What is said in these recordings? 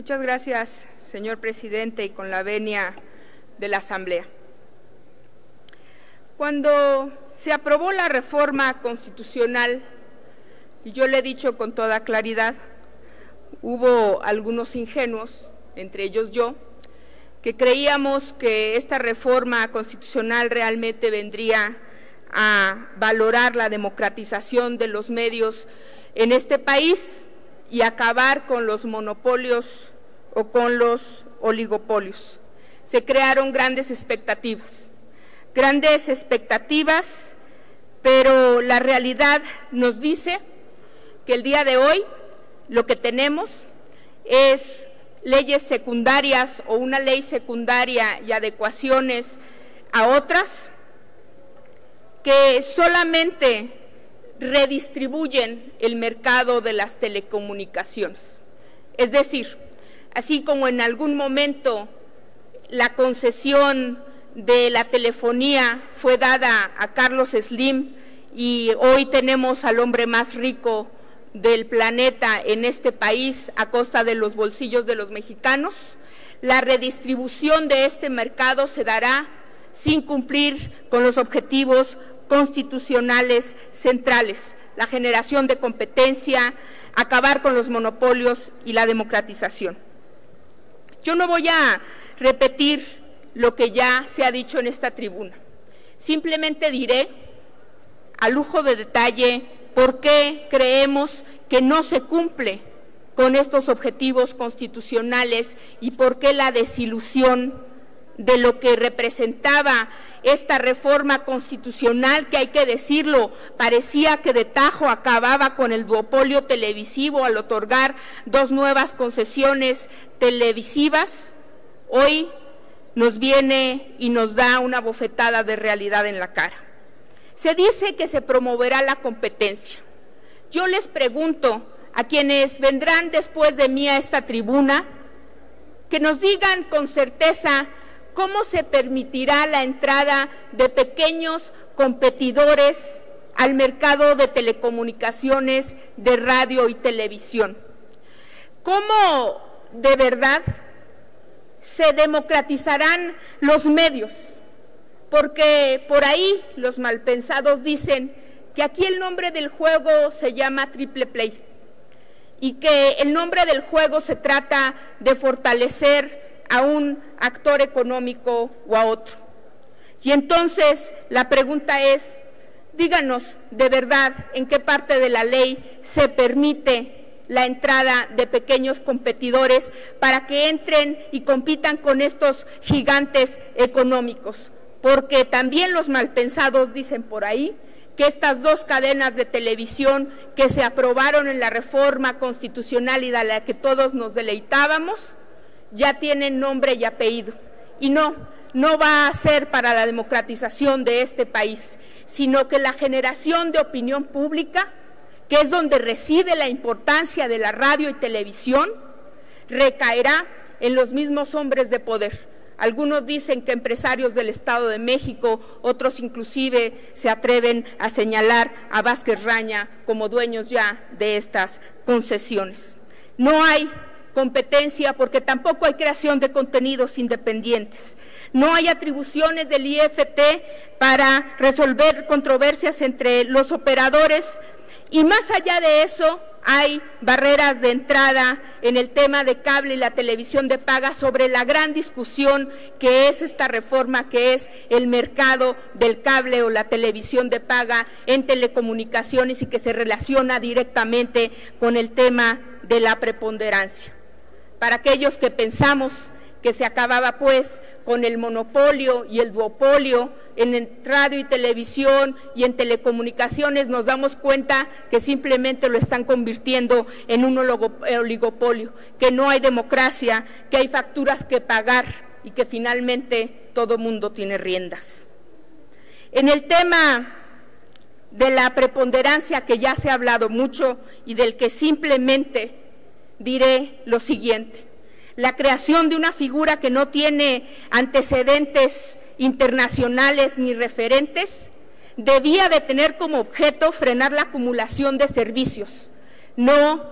Muchas gracias, señor presidente, y con la venia de la Asamblea. Cuando se aprobó la reforma constitucional, y yo le he dicho con toda claridad, hubo algunos ingenuos, entre ellos yo, que creíamos que esta reforma constitucional realmente vendría a valorar la democratización de los medios en este país y acabar con los monopolios o con los oligopolios. Se crearon grandes expectativas, pero la realidad nos dice que el día de hoy lo que tenemos es leyes secundarias o una ley secundaria y adecuaciones a otras que solamente redistribuyen el mercado de las telecomunicaciones. Es decir, así como en algún momento la concesión de la telefonía fue dada a Carlos Slim y hoy tenemos al hombre más rico del planeta en este país a costa de los bolsillos de los mexicanos, la redistribución de este mercado se dará sin cumplir con los objetivos constitucionales centrales, la generación de competencia, acabar con los monopolios y la democratización. Yo no voy a repetir lo que ya se ha dicho en esta tribuna, simplemente diré a lujo de detalle por qué creemos que no se cumple con estos objetivos constitucionales y por qué la desilusión de lo que representaba esta reforma constitucional, que hay que decirlo, parecía que de tajo acababa con el duopolio televisivo al otorgar dos nuevas concesiones televisivas, hoy nos viene y nos da una bofetada de realidad en la cara. Se dice que se promoverá la competencia. Yo les pregunto a quienes vendrán después de mí a esta tribuna, que nos digan con certeza cómo se permitirá la entrada de pequeños competidores al mercado de telecomunicaciones, de radio y televisión. ¿Cómo de verdad se democratizarán los medios? Porque por ahí los malpensados dicen que aquí el nombre del juego se llama Triple Play y que el nombre del juego se trata de fortalecer a un actor económico o a otro. Y entonces la pregunta es, díganos de verdad en qué parte de la ley se permite la entrada de pequeños competidores para que entren y compitan con estos gigantes económicos. Porque también los malpensados dicen por ahí que estas dos cadenas de televisión que se aprobaron en la reforma constitucional y de la que todos nos deleitábamos, ya tienen nombre y apellido. Y no va a ser para la democratización de este país, sino que la generación de opinión pública, que es donde reside la importancia de la radio y televisión, recaerá en los mismos hombres de poder. Algunos dicen que empresarios del Estado de México, otros inclusive se atreven a señalar a Vázquez Raña como dueños ya de estas concesiones. No hay competencia, porque tampoco hay creación de contenidos independientes. No hay atribuciones del IFT para resolver controversias entre los operadores y más allá de eso hay barreras de entrada en el tema de cable y la televisión de paga sobre la gran discusión que es esta reforma, que es el mercado del cable o la televisión de paga en telecomunicaciones y que se relaciona directamente con el tema de la preponderancia. Para aquellos que pensamos que se acababa pues con el monopolio y el duopolio en radio y televisión y en telecomunicaciones, nos damos cuenta que simplemente lo están convirtiendo en un oligopolio, que no hay democracia, que hay facturas que pagar y que finalmente todo mundo tiene riendas. En el tema de la preponderancia, que ya se ha hablado mucho y del que simplemente diré lo siguiente: la creación de una figura que no tiene antecedentes internacionales ni referentes debía de tener como objeto frenar la acumulación de servicios, no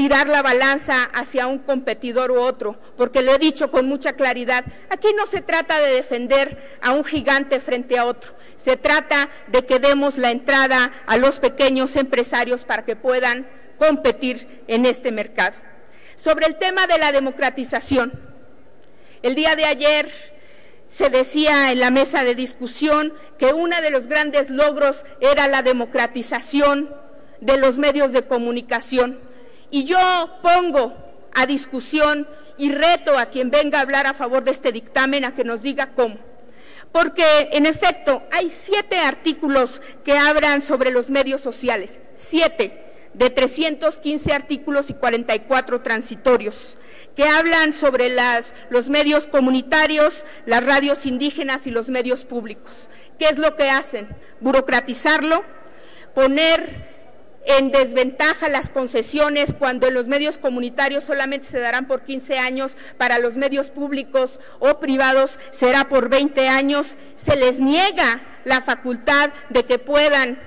tirar la balanza hacia un competidor u otro, porque lo he dicho con mucha claridad, aquí no se trata de defender a un gigante frente a otro, se trata de que demos la entrada a los pequeños empresarios para que puedan competir en este mercado. Sobre el tema de la democratización, el día de ayer se decía en la mesa de discusión que uno de los grandes logros era la democratización de los medios de comunicación. Y yo pongo a discusión y reto a quien venga a hablar a favor de este dictamen a que nos diga cómo. Porque, en efecto, hay 7 artículos que hablan sobre los medios sociales, 7 de 315 artículos y 44 transitorios, que hablan sobre los medios comunitarios, las radios indígenas y los medios públicos. ¿Qué es lo que hacen? Burocratizarlo, poner en desventaja las concesiones cuando en los medios comunitarios solamente se darán por 15 años, para los medios públicos o privados será por 20 años, se les niega la facultad de que puedan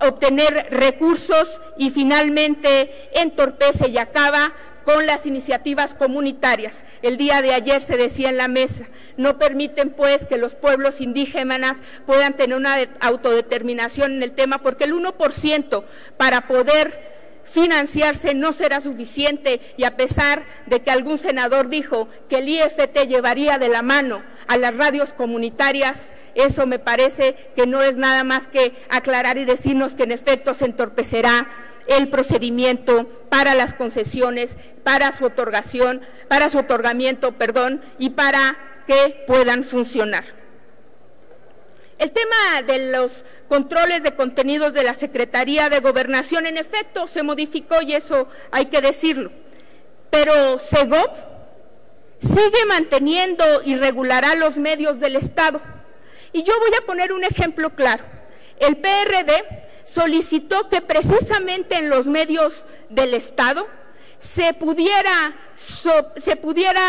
obtener recursos y finalmente entorpece y acaba con las iniciativas comunitarias. El día de ayer se decía en la mesa, no permiten pues que los pueblos indígenas puedan tener una autodeterminación en el tema, porque el 1% para poder financiarse no será suficiente, y a pesar de que algún senador dijo que el IFT llevaría de la mano a las radios comunitarias, eso me parece que no es nada más que aclarar y decirnos que en efecto se entorpecerá el procedimiento para las concesiones, para su otorgación, para su otorgamiento, perdón, y para que puedan funcionar. El tema de los controles de contenidos de la Secretaría de Gobernación, en efecto, se modificó y eso hay que decirlo, pero SEGOB sigue manteniendo y regulará los medios del Estado. Y yo voy a poner un ejemplo claro. El PRD solicitó que precisamente en los medios del Estado se pudiera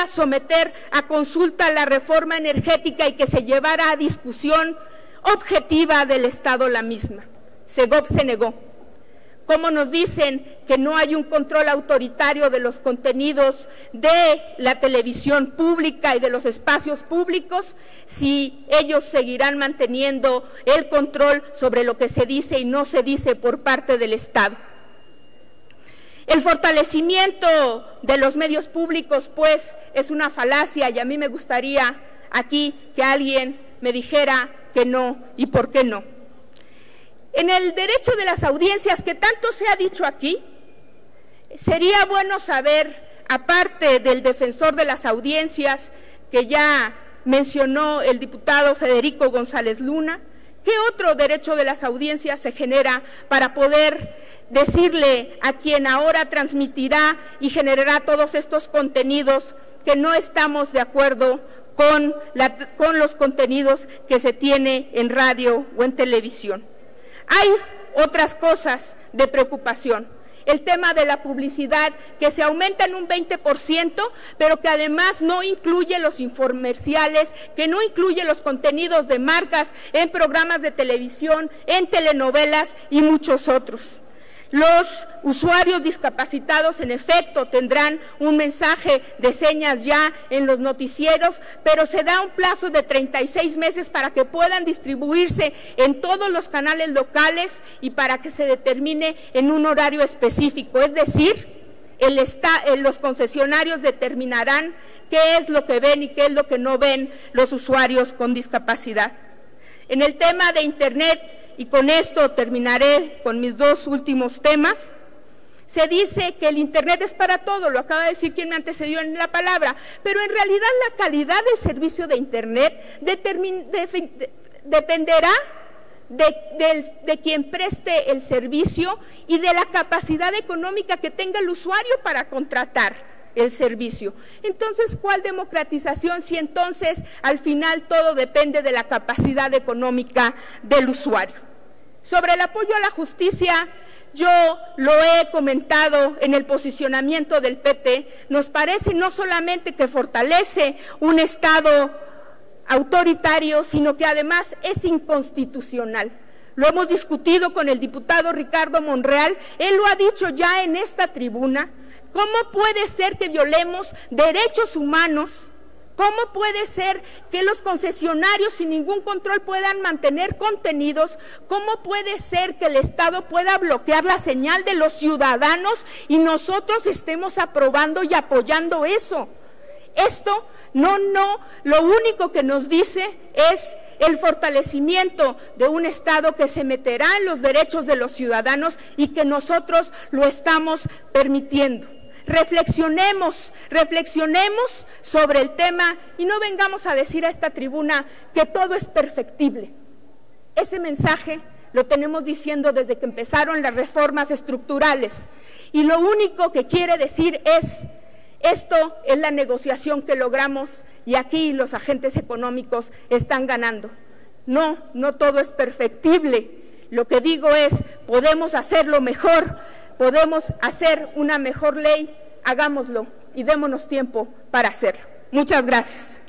someter a consulta la reforma energética y que se llevara a discusión objetiva del Estado la misma. SEGOB se negó. ¿Cómo nos dicen que no hay un control autoritario de los contenidos de la televisión pública y de los espacios públicos si ellos seguirán manteniendo el control sobre lo que se dice y no se dice por parte del Estado? El fortalecimiento de los medios públicos, pues, es una falacia, y a mí me gustaría aquí que alguien me dijera que no y por qué no. En el derecho de las audiencias, que tanto se ha dicho aquí, sería bueno saber, aparte del defensor de las audiencias que ya mencionó el diputado Federico González Luna, ¿qué otro derecho de las audiencias se genera para poder decirle a quien ahora transmitirá y generará todos estos contenidos que no estamos de acuerdo con los contenidos que se tiene en radio o en televisión? Hay otras cosas de preocupación. El tema de la publicidad, que se aumenta en un 20%, pero que además no incluye los infomerciales, que no incluye los contenidos de marcas en programas de televisión, en telenovelas y muchos otros. Los usuarios discapacitados, en efecto, tendrán un mensaje de señas ya en los noticieros, pero se da un plazo de 36 meses para que puedan distribuirse en todos los canales locales y para que se determine en un horario específico. Es decir, los concesionarios determinarán qué es lo que ven y qué es lo que no ven los usuarios con discapacidad. En el tema de Internet, y con esto terminaré con mis 2 últimos temas, se dice que el Internet es para todo, lo acaba de decir quien me antecedió en la palabra, pero en realidad la calidad del servicio de Internet dependerá de quien preste el servicio y de la capacidad económica que tenga el usuario para contratar el servicio. Entonces, ¿cuál democratización si entonces al final todo depende de la capacidad económica del usuario? Sobre el apoyo a la justicia, yo lo he comentado en el posicionamiento del PT, nos parece no solamente que fortalece un Estado autoritario, sino que además es inconstitucional. Lo hemos discutido con el diputado Ricardo Monreal, él lo ha dicho ya en esta tribuna. ¿Cómo puede ser que violemos derechos humanos? ¿Cómo puede ser que los concesionarios sin ningún control puedan mantener contenidos? ¿Cómo puede ser que el Estado pueda bloquear la señal de los ciudadanos y nosotros estemos aprobando y apoyando eso? Esto no, lo único que nos dice es el fortalecimiento de un Estado que se meterá en los derechos de los ciudadanos y que nosotros lo estamos permitiendo. Reflexionemos sobre el tema y no vengamos a decir a esta tribuna que todo es perfectible. Ese mensaje lo tenemos diciendo desde que empezaron las reformas estructurales y lo único que quiere decir es: esto es la negociación que logramos y aquí los agentes económicos están ganando. No todo es perfectible. Lo que digo es, podemos hacerlo mejor, podemos hacer una mejor ley, hagámoslo y démonos tiempo para hacerlo. Muchas gracias.